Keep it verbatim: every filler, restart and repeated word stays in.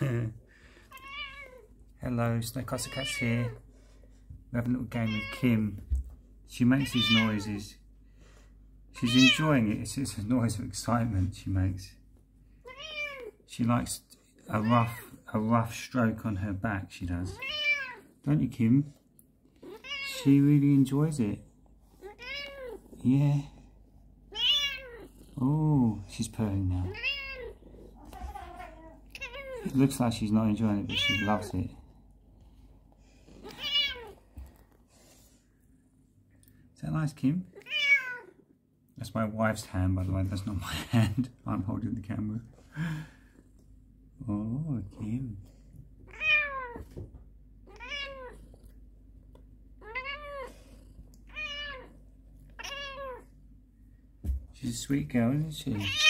Hello, Snowcastle Cats here. We have a little game with Kim. She makes these noises. She's enjoying it. It's just a noise of excitement she makes. She likes a rough, a rough stroke on her back. She does, don't you, Kim? She really enjoys it. Yeah. Oh, she's purring now. It looks like she's not enjoying it, but she loves it. Is that nice, Kim? That's my wife's hand, by the way. That's not my hand. I'm holding the camera. Oh, Kim. She's a sweet girl, isn't she?